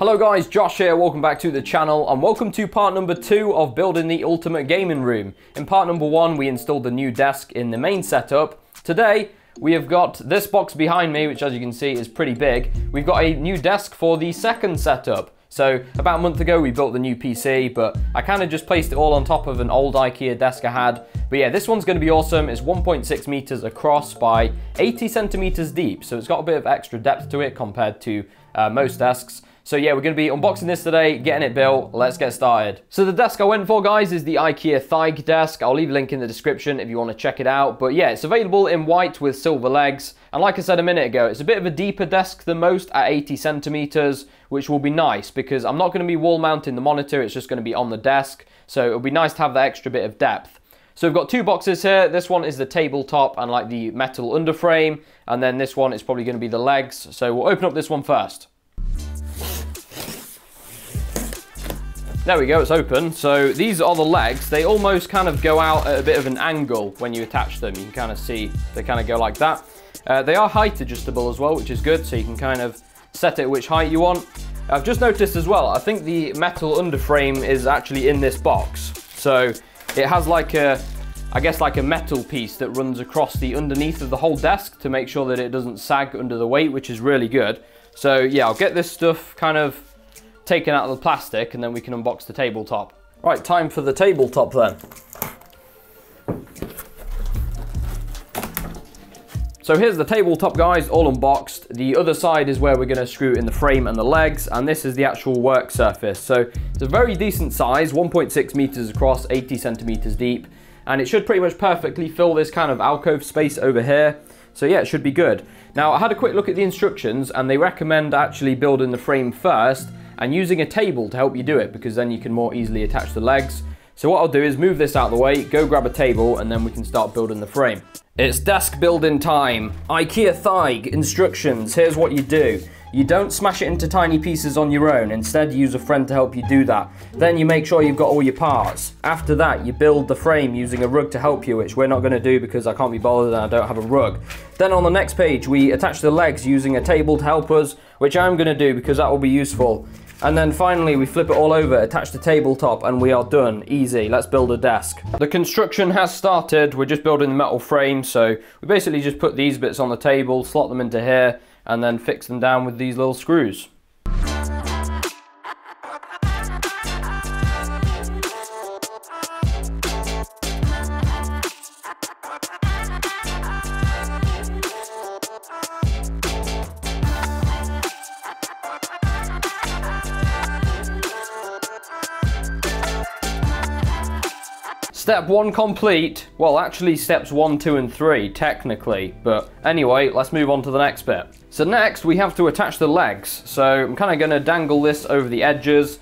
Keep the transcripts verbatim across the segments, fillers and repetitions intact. Hello guys, Josh here, welcome back to the channel and welcome to part number two of building the ultimate gaming room. In part number one, we installed the new desk in the main setup. Today, we have got this box behind me, which as you can see is pretty big. We've got a new desk for the second setup. So about a month ago, we built the new P C, but I kind of just placed it all on top of an old IKEA desk I had. But yeah, this one's gonna be awesome. It's one point six meters across by eighty centimeters deep. So it's got a bit of extra depth to it compared to uh, most desks. So yeah, we're gonna be unboxing this today, getting it built, let's get started. So the desk I went for, guys, is the IKEA Thyge desk. I'll leave a link in the description if you wanna check it out. But yeah, it's available in white with silver legs. And like I said a minute ago, it's a bit of a deeper desk than most at eighty centimeters, which will be nice because I'm not gonna be wall mounting the monitor, it's just gonna be on the desk. So it'll be nice to have that extra bit of depth. So we've got two boxes here. This one is the tabletop and like the metal underframe. And then this one is probably gonna be the legs. So we'll open up this one first. There we go, it's open. So these are the legs. They almost kind of go out at a bit of an angle when you attach them. You can kind of see they kind of go like that. Uh, they are height adjustable as well, which is good. So you can kind of set it which height you want. I've just noticed as well, I think the metal underframe is actually in this box. So it has like a, I guess like a metal piece that runs across the underneath of the whole desk to make sure that it doesn't sag under the weight, which is really good. So yeah, I'll get this stuff kind of taken out of the plastic and then we can unbox the tabletop. Right, time for the tabletop then. So here's the tabletop, guys, all unboxed. The other side is where we're gonna screw in the frame and the legs, and this is the actual work surface. So it's a very decent size, one point six meters across, eighty centimeters deep, and it should pretty much perfectly fill this kind of alcove space over here. So yeah, it should be good. Now, I had a quick look at the instructions and they recommend actually building the frame first and using a table to help you do it because then you can more easily attach the legs. So what I'll do is move this out of the way, go grab a table, and then we can start building the frame. It's desk building time. IKEA Thyge instructions, here's what you do. You don't smash it into tiny pieces on your own, instead use a friend to help you do that. Then you make sure you've got all your parts. After that, you build the frame using a rug to help you, which we're not gonna do because I can't be bothered and I don't have a rug. Then on the next page, we attach the legs using a table to help us, which I'm gonna do because that will be useful. And then finally, we flip it all over, attach the tabletop, and we are done. Easy, let's build a desk. The construction has started. We're just building the metal frame, so we basically just put these bits on the table, slot them into here, and then fix them down with these little screws. Step one complete. Well, actually steps one, two, and three, technically. But anyway, let's move on to the next bit. So next, we have to attach the legs. So I'm kind of gonna dangle this over the edges.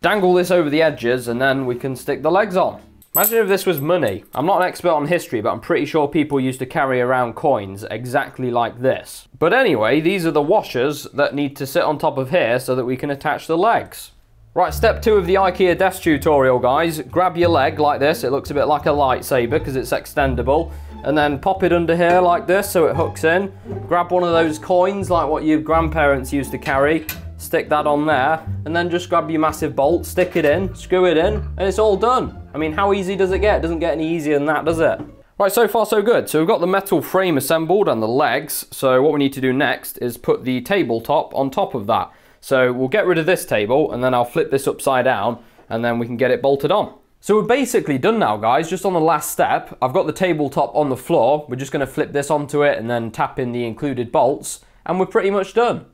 Dangle this over the edges, and then we can stick the legs on. Imagine if this was money. I'm not an expert on history, but I'm pretty sure people used to carry around coins exactly like this. But anyway, these are the washers that need to sit on top of here so that we can attach the legs. Right, step two of the IKEA desk tutorial, guys. Grab your leg like this. It looks a bit like a lightsaber because it's extendable. And then pop it under here like this so it hooks in. Grab one of those coins like what your grandparents used to carry. Stick that on there. And then just grab your massive bolt, stick it in, screw it in, and it's all done. I mean, how easy does it get? It doesn't get any easier than that, does it? Right, so far so good. So we've got the metal frame assembled and the legs. So what we need to do next is put the tabletop on top of that. So we'll get rid of this table and then I'll flip this upside down and then we can get it bolted on. So we're basically done now, guys, just on the last step. I've got the tabletop on the floor. We're just gonna flip this onto it and then tap in the included bolts and we're pretty much done.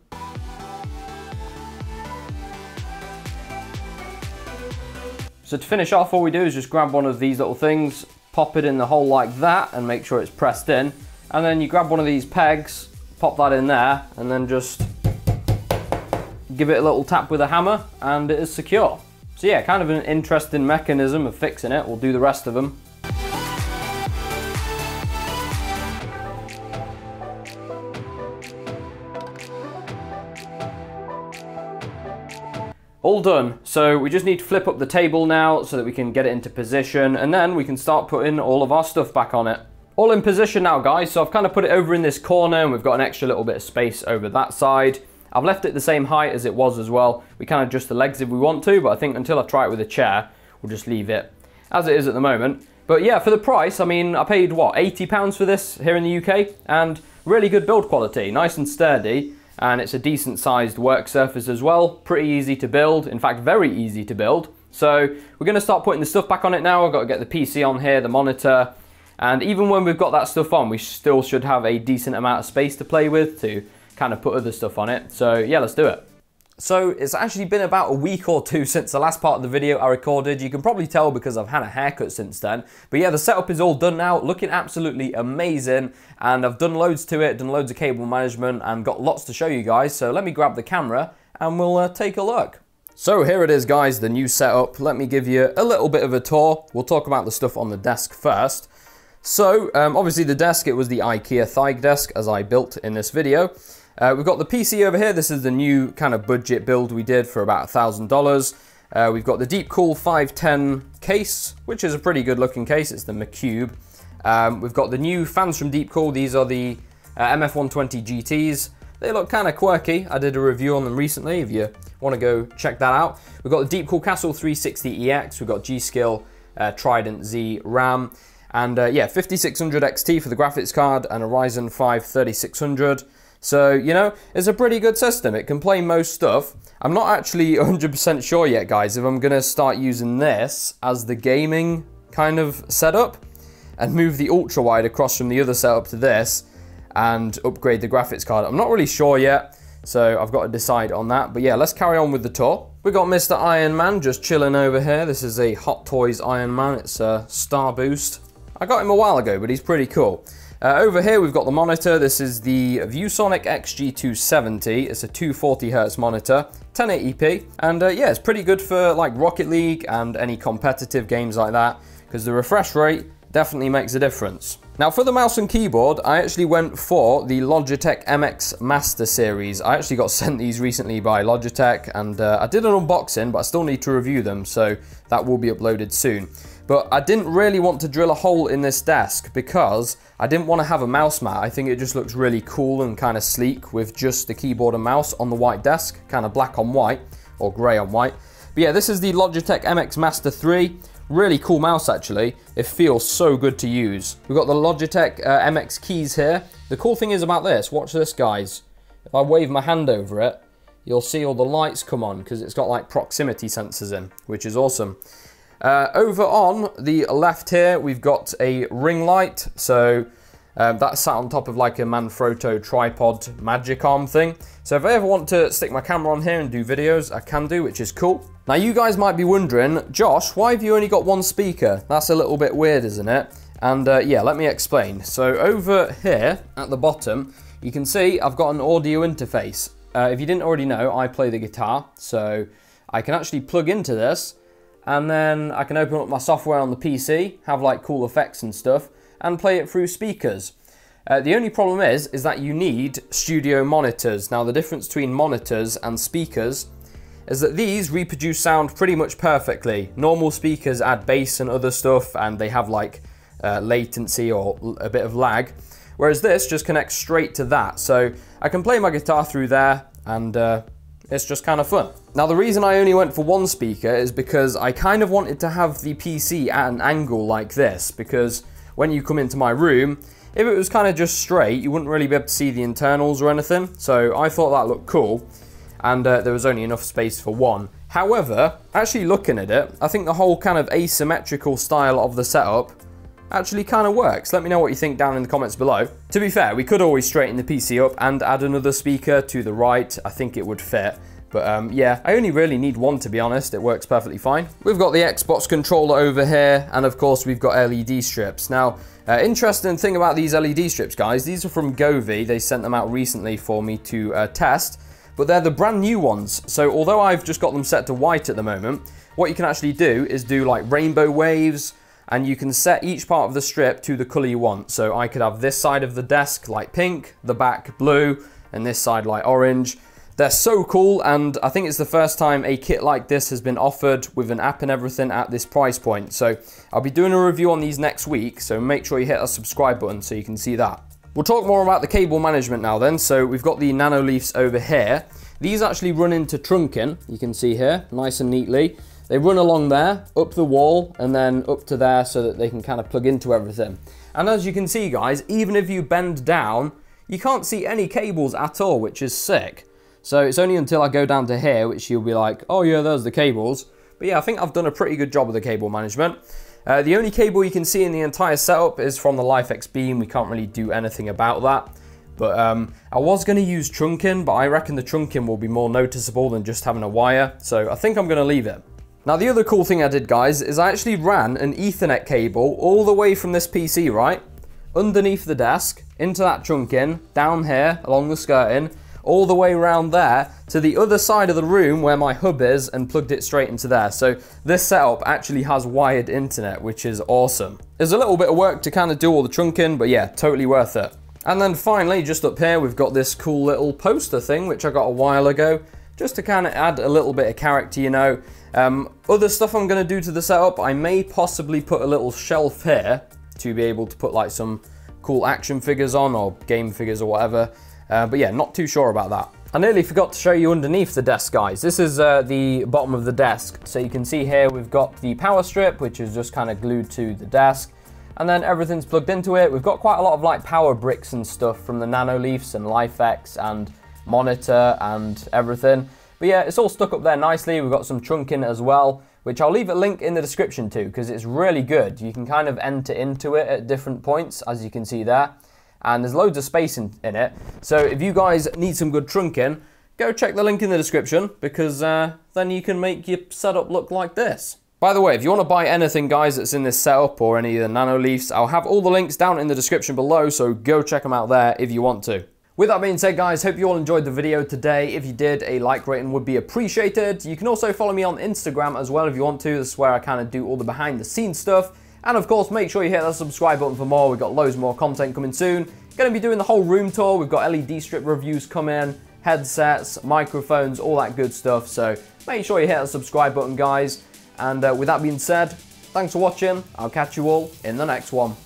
So to finish off, all we do is just grab one of these little things, pop it in the hole like that and make sure it's pressed in. And then you grab one of these pegs, pop that in there and then just give it a little tap with a hammer and it is secure. So yeah, kind of an interesting mechanism of fixing it. We'll do the rest of them. All done. So we just need to flip up the table now so that we can get it into position and then we can start putting all of our stuff back on it. All in position now, guys. So I've kind of put it over in this corner and we've got an extra little bit of space over that side. I've left it the same height as it was as well. We can adjust the legs if we want to, but I think until I try it with a chair, we'll just leave it as it is at the moment. But yeah, for the price, I mean, I paid, what, eighty pounds for this here in the U K, and really good build quality, nice and sturdy, and it's a decent sized work surface as well, pretty easy to build, in fact, very easy to build. So we're gonna start putting the stuff back on it now. I've got to get the P C on here, the monitor, and even when we've got that stuff on, we still should have a decent amount of space to play with to kind of put other stuff on it. So yeah, let's do it. So it's actually been about a week or two since the last part of the video I recorded. You can probably tell because I've had a haircut since then. But yeah, the setup is all done now, looking absolutely amazing. And I've done loads to it, done loads of cable management, and got lots to show you guys. So let me grab the camera and we'll uh, take a look. So here it is, guys, the new setup. Let me give you a little bit of a tour. We'll talk about the stuff on the desk first. So um, obviously the desk, it was the IKEA Thyge desk as I built in this video. Uh, we've got the P C over here. This is the new kind of budget build we did for about a thousand dollars. Uh, we've got the DeepCool five ten case, which is a pretty good looking case. It's the Macube. Um, we've got the new fans from DeepCool. These are the uh, M F one twenty G Ts. They look kind of quirky. I did a review on them recently if you want to go check that out. We've got the DeepCool Castle three sixty E X. We've got G Skill uh, Trident Z RAM. And uh, yeah, fifty-six hundred X T for the graphics card and a Ryzen five thirty-six hundred. So, you know, it's a pretty good system. It can play most stuff. I'm not actually one hundred percent sure yet, guys, if I'm going to start using this as the gaming kind of setup and move the ultra wide across from the other setup to this and upgrade the graphics card. I'm not really sure yet, so I've got to decide on that. But yeah, let's carry on with the tour. We got Mister Iron Man just chilling over here. This is a Hot Toys Iron Man. It's a Star Boost. I got him a while ago, but he's pretty cool. Uh, over here, we've got the monitor. This is the ViewSonic X G two seventy. It's a two forty hertz monitor, ten eighty p. And uh, yeah, it's pretty good for like Rocket League and any competitive games like that, because the refresh rate definitely makes a difference. Now for the mouse and keyboard, I actually went for the Logitech M X Master series. I actually got sent these recently by Logitech, and uh, I did an unboxing, but I still need to review them, so that will be uploaded soon. But I didn't really want to drill a hole in this desk because I didn't want to have a mouse mat. I think it just looks really cool and kind of sleek with just the keyboard and mouse on the white desk, kind of black on white or grey on white. But yeah, this is the Logitech M X Master three. Really cool mouse, actually. It feels so good to use. We've got the Logitech uh, M X Keys here. The cool thing is about this, watch this, guys. If I wave my hand over it, you'll see all the lights come on because it's got like proximity sensors in, which is awesome. Uh, over on the left here, we've got a ring light, so um, that's sat on top of like a Manfrotto tripod magic arm thing. So if I ever want to stick my camera on here and do videos, I can do, which is cool. Now you guys might be wondering, Josh, why have you only got one speaker? That's a little bit weird, isn't it? And uh, yeah, let me explain. So over here at the bottom, you can see I've got an audio interface. Uh, if you didn't already know, I play the guitar, so I can actually plug into this. And then I can open up my software on the P C, have like cool effects and stuff, and play it through speakers. Uh, the only problem is, is that you need studio monitors. Now the difference between monitors and speakers is that these reproduce sound pretty much perfectly. Normal speakers add bass and other stuff and they have like uh, latency or a bit of lag. Whereas this just connects straight to that. So I can play my guitar through there and uh, it's just kind of fun. Now the reason I only went for one speaker is because I kind of wanted to have the P C at an angle like this, because when you come into my room, if it was kind of just straight, you wouldn't really be able to see the internals or anything. So I thought that looked cool, and uh, there was only enough space for one. However, actually looking at it, I think the whole kind of asymmetrical style of the setup actually kind of works. Let me know what you think down in the comments below. To be fair, we could always straighten the P C up and add another speaker to the right. I think it would fit. But um, yeah, I only really need one, to be honest. It works perfectly fine. We've got the Xbox controller over here, and of course we've got L E D strips. Now, uh, interesting thing about these L E D strips, guys, these are from Govee. They sent them out recently for me to uh, test, but they're the brand new ones. So although I've just got them set to white at the moment, what you can actually do is do like rainbow waves, and you can set each part of the strip to the color you want. So I could have this side of the desk like pink, the back blue, and this side like orange. They're so cool, and I think it's the first time a kit like this has been offered with an app and everything at this price point. So I'll be doing a review on these next week, so make sure you hit that subscribe button so you can see that. We'll talk more about the cable management now then. So we've got the Nanoleafs over here. These actually run into trunking, you can see here, nice and neatly. They run along there, up the wall, and then up to there so that they can kind of plug into everything. And as you can see, guys, even if you bend down, you can't see any cables at all, which is sick. So it's only until I go down to here, which you'll be like, oh yeah, there's the cables. But yeah, I think I've done a pretty good job of the cable management. Uh, the only cable you can see in the entire setup is from the L I F X beam. We can't really do anything about that. But um, I was going to use trunking, but I reckon the trunking will be more noticeable than just having a wire. So I think I'm going to leave it. Now, the other cool thing I did, guys, is I actually ran an Ethernet cable all the way from this P C, right? Underneath the desk, into that trunking, down here, along the skirting, all the way around there to the other side of the room where my hub is, and plugged it straight into there. So this setup actually has wired internet, which is awesome. There's a little bit of work to kind of do all the trunking, but yeah, totally worth it. And then finally, just up here, we've got this cool little poster thing, which I got a while ago, just to kind of add a little bit of character, you know. Um, other stuff I'm gonna do to the setup, I may possibly put a little shelf here to be able to put like some cool action figures on, or game figures or whatever. Uh, but yeah, not too sure about that. I nearly forgot to show you underneath the desk, guys. This is uh, the bottom of the desk. So you can see here, we've got the power strip, which is just kind of glued to the desk. And then everything's plugged into it. We've got quite a lot of like power bricks and stuff from the Nanoleafs and L I F X and monitor and everything. But yeah, it's all stuck up there nicely. We've got some trunking as well, which I'll leave a link in the description to, because it's really good. You can kind of enter into it at different points, as you can see there. And there's loads of space in, in it. So if you guys need some good trunking, go check the link in the description, because uh, then you can make your setup look like this. By the way, if you want to buy anything, guys, that's in this setup or any of the Nanoleafs, I'll have all the links down in the description below, so go check them out there if you want to. With that being said, guys, hope you all enjoyed the video today. If you did, a like rating would be appreciated. You can also follow me on Instagram as well if you want to. This is where I kind of do all the behind the scenes stuff. And of course, make sure you hit that subscribe button for more. We've got loads more content coming soon. Gonna be doing the whole room tour. We've got L E D strip reviews coming, headsets, microphones, all that good stuff. So make sure you hit that subscribe button, guys. And uh, with that being said, thanks for watching. I'll catch you all in the next one.